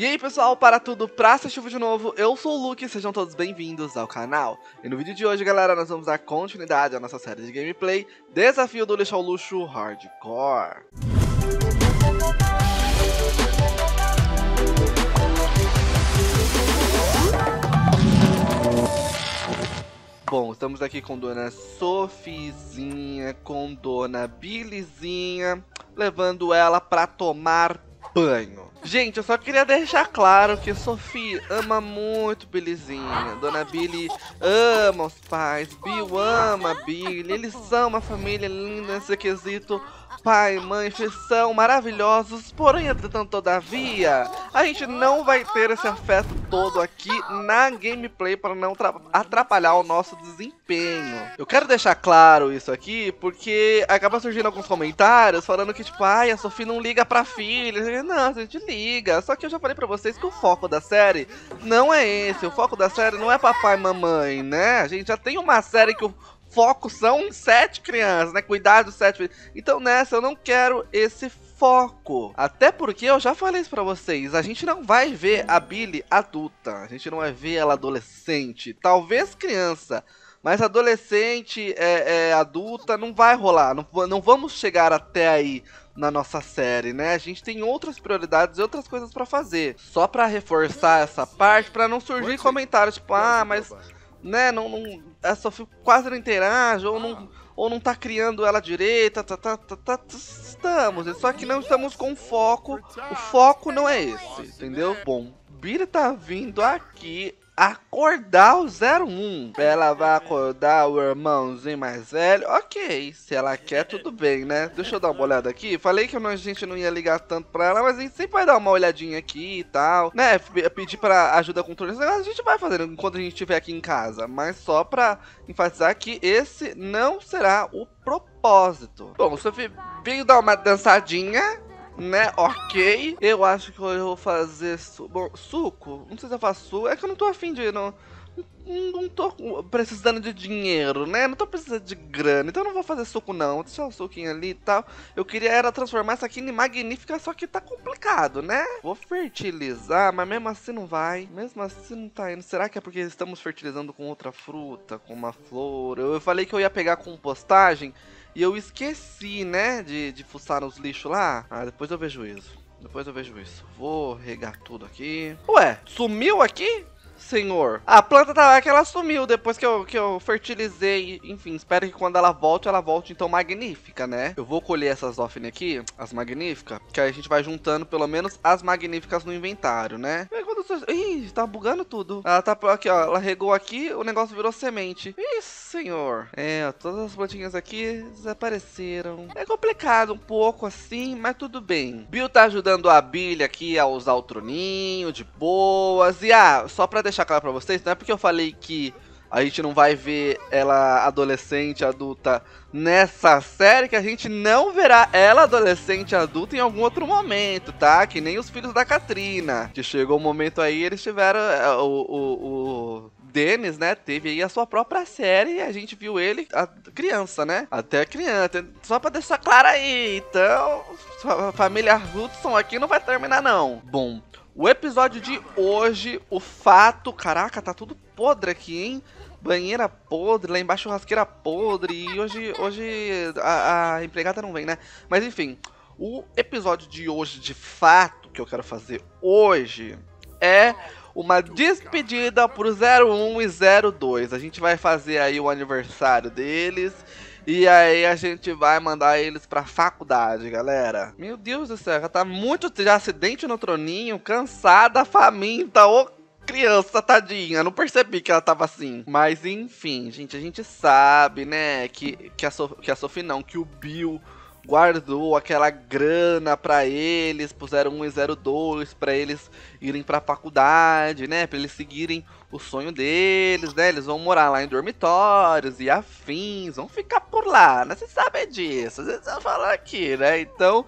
E aí pessoal, para tudo, pra assistir o vídeo novo, eu sou o Luke e sejam todos bem-vindos ao canal. E no vídeo de hoje, galera, nós vamos dar continuidade à nossa série de gameplay Desafio do Lixo ao Luxo Hardcore. Bom, estamos aqui com Dona Sofizinha, com Dona Billyzinha, levando ela pra tomar banho. Gente, eu só queria deixar claro que Sophie ama muito Billyzinha. Dona Billy ama os pais, Bill ama Billy. Eles são uma família linda nesse quesito. Pai e mãe são maravilhosos, porém, entretanto, todavia, a gente não vai ter esse afeto todo aqui na gameplay para não atrapalhar o nosso desempenho. Eu quero deixar claro isso aqui, porque acaba surgindo alguns comentários falando que, tipo, ai, a Sophie não liga pra filha. Não, a gente liga. Só que eu já falei pra vocês que o foco da série não é esse. O foco da série não é papai e mamãe, né? A gente já tem uma série que o foco são 7 crianças, né? Cuidar dos 7. Então nessa eu não quero esse foco. Até porque eu já falei isso pra vocês, a gente não vai ver a Billy adulta, a gente não vai ver ela adolescente, talvez criança, mas adolescente adulta não vai rolar, não vamos chegar até aí na nossa série, né? A gente tem outras prioridades e outras coisas pra fazer. Só pra reforçar essa parte, pra não surgir comentários tipo, ah, mas... né, a Sophie quase não interage, ou não tá criando ela direita, estamos, só que não estamos com foco, o foco não é esse, entendeu? Bom, Billy tá vindo aqui acordar o 01, ela vai acordar o irmãozinho mais velho, ok, se ela quer tudo bem, né? Deixa eu dar uma olhada aqui, falei que a gente não ia ligar tanto pra ela, mas a gente sempre vai dar uma olhadinha aqui e tal, né? Pedir pra ajuda com todos esses negócios, a gente vai fazendo enquanto a gente estiver aqui em casa, mas só pra enfatizar que esse não será o propósito. Bom, Sophie veio dar uma dançadinha, né, ok. Eu acho que hoje eu vou fazer suco. Não sei se eu faço suco. É que eu não tô afim de... Não tô precisando de dinheiro, né? Não tô precisando de grana. Então eu não vou fazer suco, não. Deixa o suquinho ali e tal. Eu queria era transformar isso aqui em magnífica, só que tá complicado, né? Vou fertilizar, mas mesmo assim não vai. Mesmo assim não tá indo. Será que é porque estamos fertilizando com outra fruta? Com uma flor? Eu falei que eu ia pegar compostagem e eu esqueci, né? De fuçar os lixos lá. Ah, depois eu vejo isso. Vou regar tudo aqui. Ué, sumiu aqui? Senhor, a planta tá lá que ela sumiu depois que eu fertilizei. Enfim, espero que quando ela volte então magnífica, né? Eu vou colher essas offline aqui, as magníficas, que aí a gente vai juntando pelo menos as magníficas no inventário, né? Ih, tá bugando tudo. Ela tá aqui, ó, ela regou aqui, o negócio virou semente. Ih, senhor. É, ó, todas as plantinhas aqui desapareceram. É complicado um pouco assim, mas tudo bem. Bill tá ajudando a Billy aqui a usar o troninho de boas. E só pra deixar claro pra vocês, não é porque eu falei que a gente não vai ver ela adolescente, adulta nessa série, que a gente não verá ela adolescente, adulta em algum outro momento, tá? Que nem os filhos da Katrina, que chegou um momento aí, eles tiveram o Dennis, né, teve aí a sua própria série e a gente viu ele a criança, né? Até criança, só pra deixar claro aí, então a família Hudson aqui não vai terminar não. Bom, o episódio de hoje, o fato... Caraca, tá tudo podre aqui, hein? Banheira podre, lá embaixo churrasqueira podre. E hoje a empregada não vem, né? Mas enfim, o episódio de hoje, de fato, que eu quero fazer hoje, é uma despedida pro 01 e 02. A gente vai fazer aí o aniversário deles. E aí a gente vai mandar eles pra faculdade, galera. Meu Deus do céu, ela tá muito de acidente no troninho, cansada, faminta, ô criança tadinha. Não percebi que ela tava assim. Mas enfim, gente, a gente sabe, né, que a Sophie não, que o Bill guardou aquela grana pra eles, pro 01 e 02, pra eles irem pra faculdade, né, pra eles seguirem o sonho deles, né, eles vão morar lá em dormitórios e afins, vão ficar por lá, né, vocês sabem disso, vocês vão falar aqui, né, então...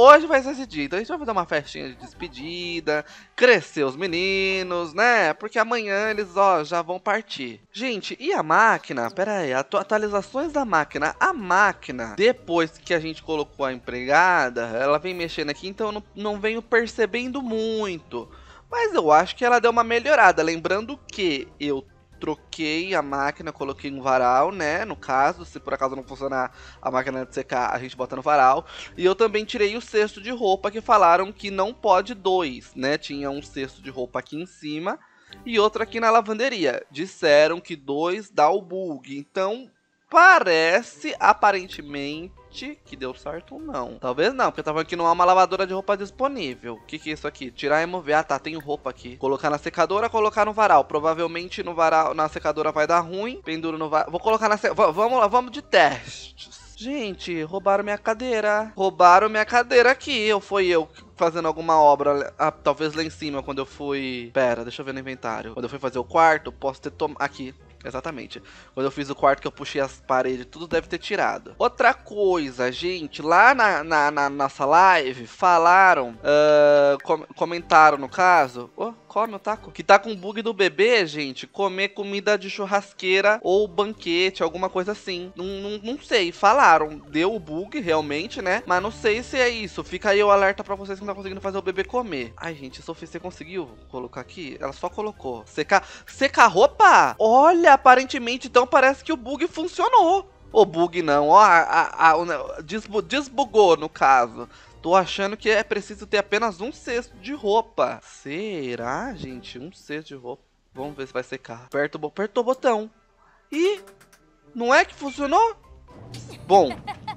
hoje vai ser esse dia. Então a gente vai fazer uma festinha de despedida, crescer os meninos, né? Porque amanhã eles, ó, já vão partir. Gente, e a máquina? Pera aí, atualizações da máquina. A máquina, depois que a gente colocou a empregada, ela vem mexendo aqui, então eu não venho percebendo muito. Mas eu acho que ela deu uma melhorada. Lembrando que eu troquei a máquina, coloquei um varal, né? No caso, se por acaso não funcionar a máquina de secar, a gente bota no varal. E eu também tirei o cesto de roupa, que falaram que não pode dois, né? Tinha um cesto de roupa aqui em cima e outro aqui na lavanderia. Disseram que dois dá o bug. Então, parece, aparentemente, que deu certo ou não. Talvez não, porque eu tava aqui, não há uma lavadora de roupa disponível. O que que é isso aqui? Tirar e mover. Ah, tá, tem roupa aqui. Colocar na secadora, colocar no varal. Provavelmente no varal, na secadora vai dar ruim. Penduro no varal. Vou colocar na secadora. Vamos lá, vamos de testes. Gente, roubaram minha cadeira. Roubaram minha cadeira aqui. Fui eu fazendo alguma obra. Ah, talvez lá em cima, quando eu fui... Pera, deixa eu ver no inventário. Quando eu fui fazer o quarto, posso ter tomado... Aqui. Exatamente. Quando eu fiz o quarto, que eu puxei as paredes, tudo deve ter tirado. Outra coisa, gente, lá na nossa live, falaram, comentaram no caso... Oh, come o taco. Que tá com bug do bebê, gente, comer comida de churrasqueira ou banquete, alguma coisa assim. Não sei, falaram, deu o bug realmente, né? Mas não sei se é isso. Fica aí o alerta pra vocês que não tá conseguindo fazer o bebê comer. Ai, gente, Sophie, você conseguiu colocar aqui? Ela só colocou. Secar roupa? Olha! Aparentemente, então, parece que o bug funcionou. O bug não, ó, desbugou, no caso. Tô achando que é preciso ter apenas um cesto de roupa. Será, gente? Um cesto de roupa. Vamos ver se vai secar. Aperta o botão. Ih, não é que funcionou? Bom,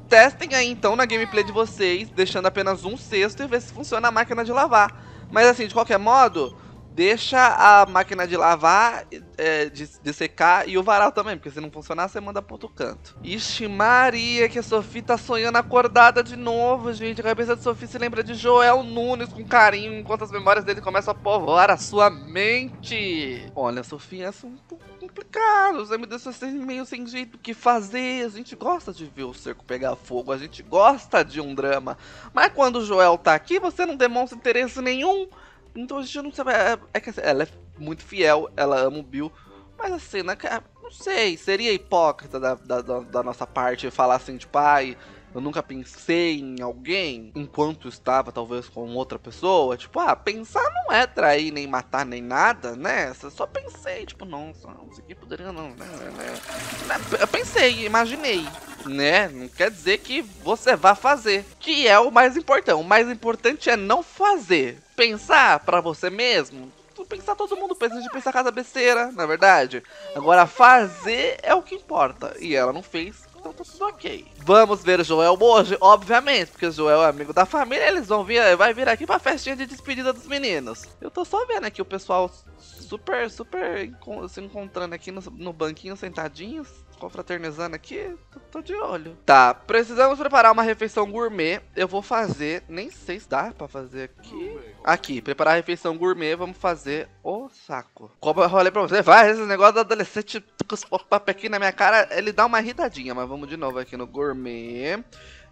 testem aí, então, na gameplay de vocês, deixando apenas um cesto e ver se funciona a máquina de lavar. Mas, assim, de qualquer modo... Deixa a máquina de lavar, de secar, e o varal também, porque se não funcionar, você manda pro outro canto. Ixi, Maria, que a Sophie tá sonhando acordada de novo, gente. A cabeça de Sophie se lembra de Joel Nunes com carinho, enquanto as memórias dele começam a povoar a sua mente. Olha, Sophie, essa é um pouco complicada. Você me deixou assim, meio sem jeito o que fazer. A gente gosta de ver o cerco pegar fogo, a gente gosta de um drama. Mas quando o Joel tá aqui, você não demonstra interesse nenhum. Então a gente não sabe, ela é muito fiel, ela ama o Bill, mas assim, não sei, seria hipócrita da nossa parte falar assim, tipo, ai, eu nunca pensei em alguém enquanto estava talvez com outra pessoa, tipo, ah, pensar não é trair, nem matar, nem nada, né, só pensei, tipo, nossa, isso aqui poderia não, eu pensei, imaginei. Né? Não quer dizer que você vá fazer, que é o mais importante. O mais importante é não fazer. Pensar pra você mesmo. Pensar, todo mundo pensa, a gente pensa cada besteira, na verdade. Agora fazer é o que importa. E ela não fez, então tá tudo ok. Vamos ver o Joel hoje, obviamente, porque o Joel é amigo da família. Eles vão vir, vai vir aqui pra festinha de despedida dos meninos. Eu tô só vendo aqui o pessoal super se encontrando aqui no banquinho, sentadinhos, confraternizando aqui, tô de olho. Tá, precisamos preparar uma refeição gourmet. Eu vou fazer, nem sei se dá pra fazer aqui. Aqui, preparar a refeição gourmet, vamos fazer o saco. Como eu falei pra você, vai, esse negócio do adolescente com os papéis aqui na minha cara, ele dá uma irritadinha. Mas vamos de novo aqui no gourmet.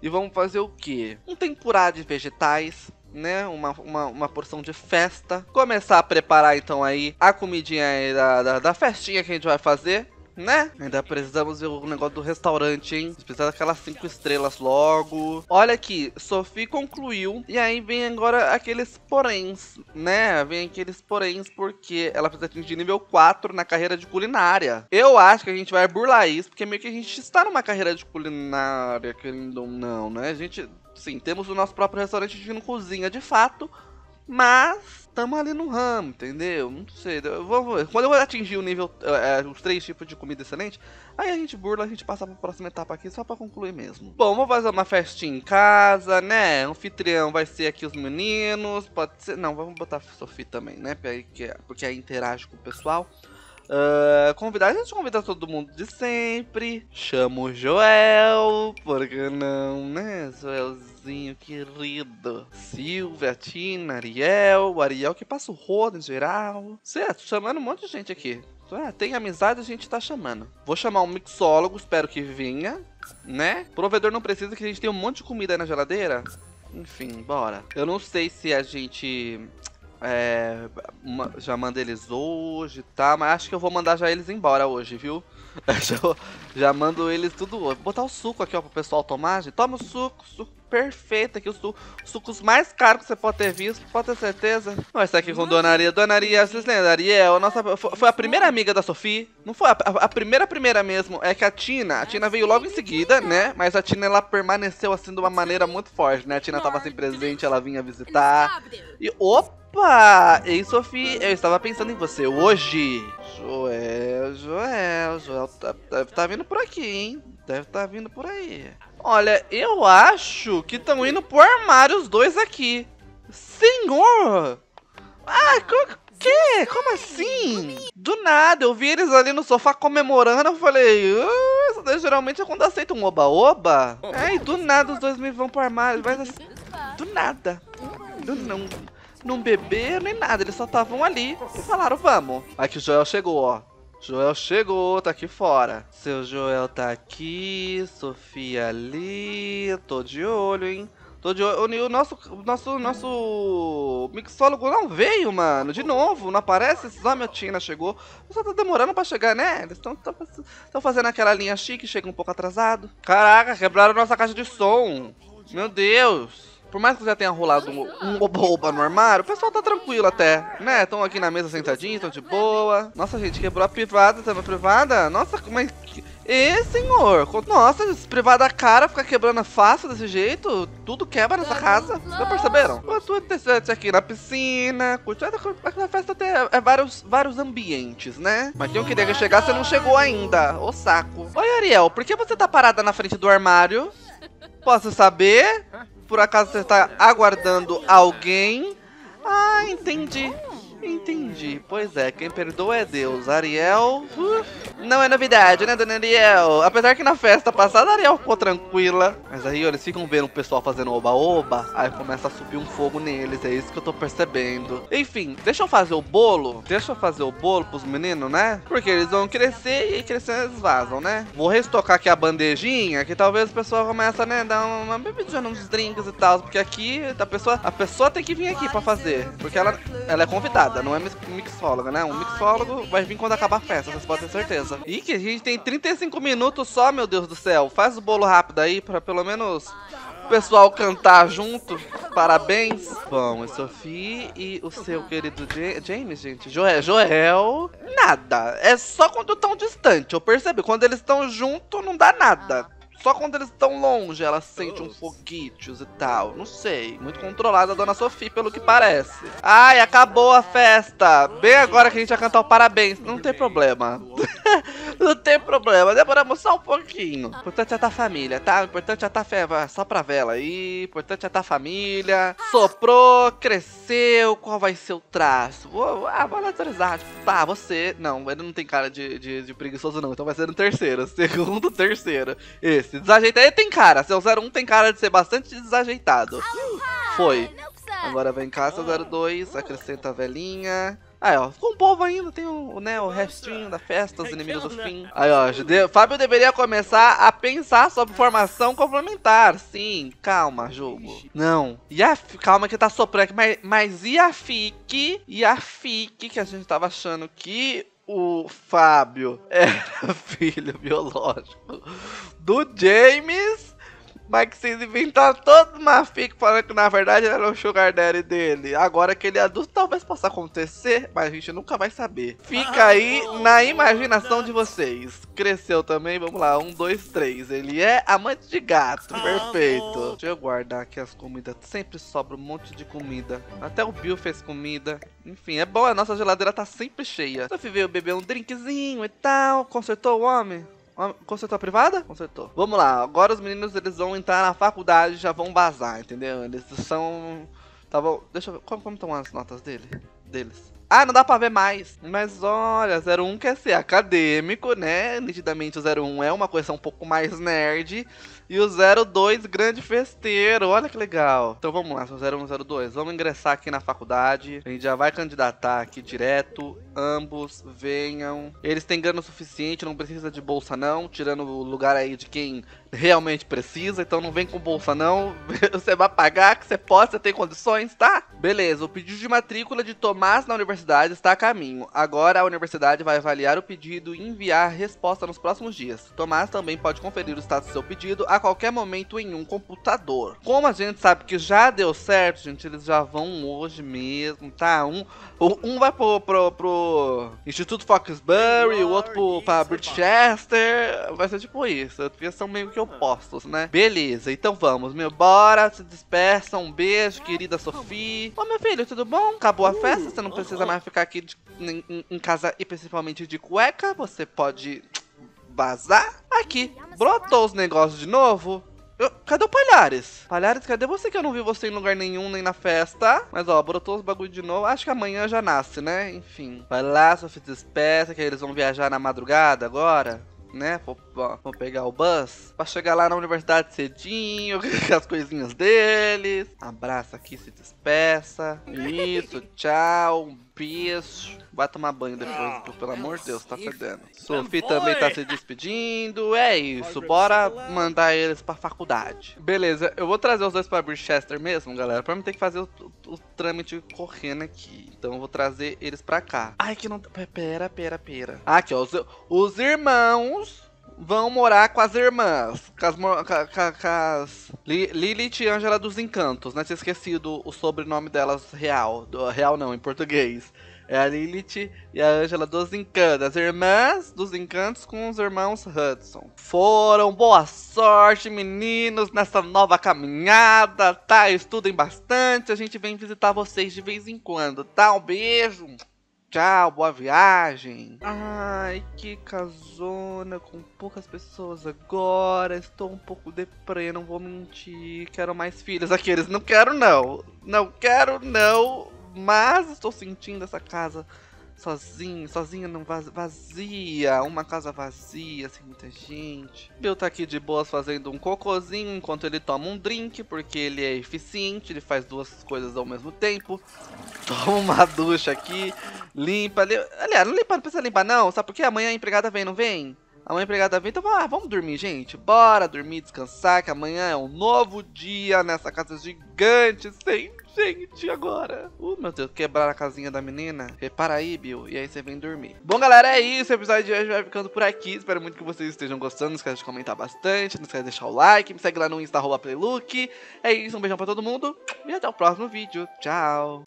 E vamos fazer o quê? Um tempurá de vegetais, né? Uma porção de festa. Começar a preparar então aí a comidinha aí da festinha que a gente vai fazer. Né? Ainda precisamos ver o negócio do restaurante, hein? Precisamos daquelas 5 estrelas logo. Olha aqui, Sophie concluiu. E aí vem agora aqueles poréns, né? Vem aqueles poréns porque ela precisa atingir nível 4 na carreira de culinária. Eu acho que a gente vai burlar isso, porque meio que a gente está numa carreira de culinária, querendo ou não, né? A gente, sim, temos o nosso próprio restaurante, a gente não cozinha de fato, mas... Tamo ali no ramo, entendeu? Não sei, vamos ver. Quando eu atingir o nível, os 3 tipos de comida excelente, aí a gente burla, a gente passa pra próxima etapa aqui, só pra concluir mesmo. Bom, vamos fazer uma festinha em casa, né? O anfitrião vai ser aqui os meninos, pode ser... Não, vamos botar a Sophie também, né? Porque aí interage com o pessoal. Convidar, a gente convida todo mundo de sempre. Chama o Joel, porque não, né? Joelzinho querido. Silvia, Tina, Ariel que passa o rodo em geral. Certo, chamando um monte de gente aqui. Ah, tem amizade, a gente tá chamando. Vou chamar um mixólogo, espero que venha, né? Provedor não precisa, que a gente tem um monte de comida aí na geladeira. Enfim, bora. Eu não sei se a gente já manda eles hoje, tá? Mas acho que eu vou mandar já eles embora hoje, viu? Já mando eles tudo hoje. Vou botar o suco aqui, ó, pro pessoal tomar, gente. Toma o suco, suco perfeito aqui. Os sucos mais caros que você pode ter visto, pode ter certeza. Olha isso aqui com Donaria. Donaria, vocês lembram da Ariel? Foi a primeira amiga da Sophie. Não foi a primeira mesmo. É que a Tina. A Tina veio logo em seguida, né? Mas a Tina, ela permaneceu assim de uma maneira muito forte, né? A Tina tava assim presente, ela vinha visitar. E opa! Ei, Sophie, eu estava pensando em você hoje. Joel tá vindo por aqui, hein? Deve estar vindo por aí. Olha, eu acho que estão indo pro armário os dois aqui. Senhor! Ah, que? Como assim? Do nada, eu vi eles ali no sofá comemorando, eu falei... isso daí geralmente é quando aceita um oba-oba. Ai, do nada os dois me vão pro armário. Mas assim, do nada. Não beberam nem nada, eles só estavam ali e falaram, vamos. Aí que o Joel chegou, ó. Joel chegou, tá aqui fora. Seu Joel tá aqui, Sophie ali, tô de olho, hein? Tô de olho. O nosso mixólogo não veio, mano. De novo, não aparece? Só minha Tina chegou. Só tá demorando pra chegar, né? Eles estão fazendo aquela linha chique, chega um pouco atrasado. Caraca, quebraram nossa caixa de som. Meu Deus. Por mais que já tenha rolado um oba-oba no armário, o pessoal tá tranquilo até, né? Estão aqui na mesa sentadinhos, estão de boa. Nossa, gente, quebrou a privada, tá na privada? Nossa, mas... Ê, senhor! Nossa, privada cara, fica quebrando a face desse jeito. Tudo quebra nessa casa. Já perceberam? Tudo interessante aqui na piscina. A festa tem vários ambientes, né? Mas quem queria que eu chegasse, você não chegou ainda. Ô, saco. Oi, Ariel, por que você tá parada na frente do armário? Posso saber? Por acaso você está aguardando alguém? Ah, entendi. Entendi. Pois é, quem perdoa é Deus. Ariel... não é novidade, né, dona Ariel? Apesar que na festa passada a Ariel ficou tranquila. Mas aí, ó, eles ficam vendo o pessoal fazendo oba-oba. Aí começa a subir um fogo neles, é isso que eu tô percebendo. Enfim, deixa eu fazer o bolo. Deixa eu fazer o bolo pros meninos, né? Porque eles vão crescer e crescendo eles vazam, né? Vou restocar aqui a bandejinha, que talvez o pessoal comece, né, dar uma bebidinha nos drinks e tal. Porque aqui a pessoa tem que vir aqui pra fazer. Porque ela é convidada. Não é mixóloga, né? Um mixólogo vai vir quando acabar a festa, vocês podem ter certeza. Ih, que a gente tem 35 minutos só, meu Deus do céu. Faz o bolo rápido aí, pra pelo menos o pessoal cantar junto. Parabéns. Bom, Sophie e o seu querido James, gente. Joel... nada. É só quando estão distante, eu percebi. Quando eles estão junto, não dá nada. Só quando eles estão longe, ela sente uns foguinhos e tal. Não sei. Muito controlada a dona Sophie, pelo que parece. Ai, acabou a festa. Bem agora que a gente vai cantar o parabéns. Não tem problema. Não tem problema. Demoramos só um pouquinho. O importante é estar família, tá? O importante é estar família. Só pra vela aí. O importante é estar família. Soprou, cresceu. Qual vai ser o traço? Vou autorizar. Tá, você... Não, ele não tem cara de preguiçoso, não. Então vai ser no terceiro. Segundo, terceiro. Esse. Desajeitado. Ele tem cara. Seu 01 tem cara de ser bastante desajeitado. Foi. Agora vem cá, seu 02. Acrescenta a velhinha. Aí, ó. Ficou um povo ainda. Tem o, né, o restinho da festa, os inimigos do fim. Aí, ó. Fábio deveria começar a pensar sobre formação complementar. Sim. Calma, jogo. Não. E a, calma que tá soprando aqui. Mas e a FIC? E a FIC que a gente tava achando que... o Fábio era filho biológico do James, mas que vocês inventaram toda uma fic falando que na verdade era o sugar daddy dele. Agora que ele é adulto, talvez possa acontecer, mas a gente nunca vai saber. Fica aí na imaginação de vocês. Cresceu também, vamos lá, 1, 2, 3. Ele é amante de gato, perfeito. Deixa eu guardar aqui as comidas, sempre sobra um monte de comida. Até o Bill fez comida. Enfim, é bom, a nossa geladeira tá sempre cheia. Sophie veio beber um drinkzinho e tal, consertou o homem. Consertou a privada? Consertou. Vamos lá, agora os meninos, eles vão entrar na faculdade e já vão vazar, entendeu? Eles são... tá bom, deixa eu ver, como estão as notas deles? Ah, não dá pra ver mais. Mas olha, 01 quer ser acadêmico, né? Nitidamente o 01 é uma coisa um pouco mais nerd. E o 02, grande festeiro. Olha que legal. Então vamos lá, seu 01 e 02. Vamos ingressar aqui na faculdade. A gente já vai candidatar aqui direto. Ambos venham. Eles têm grana suficiente, não precisa de bolsa não. Tirando o lugar aí de quem realmente precisa. Então não vem com bolsa não. Você vai pagar, que você pode, você tem condições, tá? Beleza, o pedido de matrícula de Tomás na universidade está a caminho. Agora a universidade vai avaliar o pedido e enviar a resposta nos próximos dias. Tomás também pode conferir o status do seu pedido a qualquer momento em um computador. Como a gente sabe que já deu certo, gente, eles já vão hoje mesmo, tá? Um vai pro Instituto Foxbury, o outro pra Brichester. Vai ser tipo isso, porque são meio que opostos, né? Beleza, então vamos, meu, bora, se despeçam, um beijo, querida Sophie. Ô, meu filho, tudo bom? Acabou a festa, você não precisa mais ficar aqui em casa e principalmente de cueca, você pode vazar. Aqui, brotou os negócios de novo. Cadê o Palhares? Palhares, cadê você que eu não vi você em lugar nenhum, nem na festa? Mas ó, brotou os bagulho de novo. Acho que amanhã já nasce, né? Enfim. Vai lá, só se despeça, que eles vão viajar na madrugada agora, né? Vou pegar o bus pra chegar lá na universidade cedinho, as coisinhas deles. Abraça aqui, se despeça. Isso, tchau, um beijo. Vai tomar banho depois, pô, pelo amor de Deus, tá fedendo. Sophie também tá se despedindo. É isso, bora mandar eles pra faculdade. Beleza, eu vou trazer os dois pra Brichester mesmo, galera, pra não ter que fazer o trâmite correndo aqui. Então eu vou trazer eles pra cá. Ai, que não... Pera. Aqui, ó, os irmãos vão morar com as irmãs. Com as Lilith e Angela dos Encantos, né? Tinha esquecido o sobrenome delas real. Real não, em português. É a Lilith e a Angela dos Encantos. As irmãs dos Encantos com os irmãos Hudson. Foram, boa sorte, meninos, nessa nova caminhada, tá? Estudem bastante, a gente vem visitar vocês de vez em quando, tá? Um beijo, tchau, boa viagem. Ai, que casona, com poucas pessoas agora. Estou um pouco deprê, não vou mentir. Quero mais filhos. Aqueles, não quero não. Não quero não. Mas estou sentindo essa casa sozinha, não, vazia. Uma casa vazia, sem muita gente. Bill tá aqui de boas fazendo um cocôzinho enquanto ele toma um drink, porque ele é eficiente, ele faz duas coisas ao mesmo tempo. Toma uma ducha aqui, limpa. Aliás, não precisa limpar não, sabe por quê? Amanhã a empregada vem, não vem? Amanhã a empregada vem, então vamos dormir, gente. Bora dormir, descansar, que amanhã é um novo dia nessa casa gigante, sem gente agora. Meu Deus, quebraram a casinha da menina. Repara aí, Bill, e aí você vem dormir. Bom, galera, é isso. O episódio de hoje vai ficando por aqui. Espero muito que vocês estejam gostando. Não esquece de comentar bastante, não esquece de deixar o like. Me segue lá no Insta, @playlook. É isso, um beijão pra todo mundo e até o próximo vídeo. Tchau.